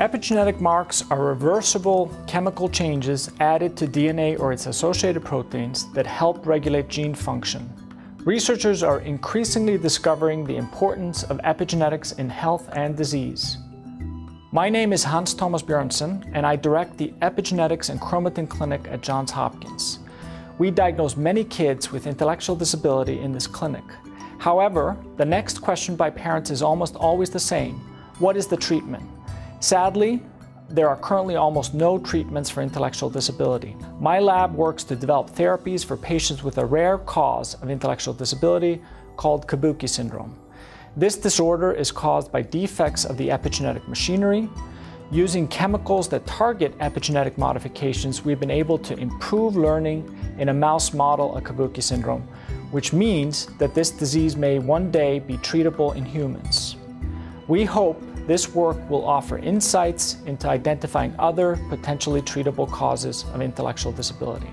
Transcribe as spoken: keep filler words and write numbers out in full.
Epigenetic marks are reversible chemical changes added to D N A or its associated proteins that help regulate gene function. Researchers are increasingly discovering the importance of epigenetics in health and disease. My name is Hans Thomas Bjornsson, and I direct the Epigenetics and Chromatin Clinic at Johns Hopkins. We diagnose many kids with intellectual disability in this clinic. However, the next question by parents is almost always the same. What is the treatment? Sadly, there are currently almost no treatments for intellectual disability. My lab works to develop therapies for patients with a rare cause of intellectual disability called Kabuki syndrome. This disorder is caused by defects of the epigenetic machinery. Using chemicals that target epigenetic modifications, we've been able to improve learning in a mouse model of Kabuki syndrome, which means that this disease may one day be treatable in humans. We hope this work will offer insights into identifying other potentially treatable causes of intellectual disability.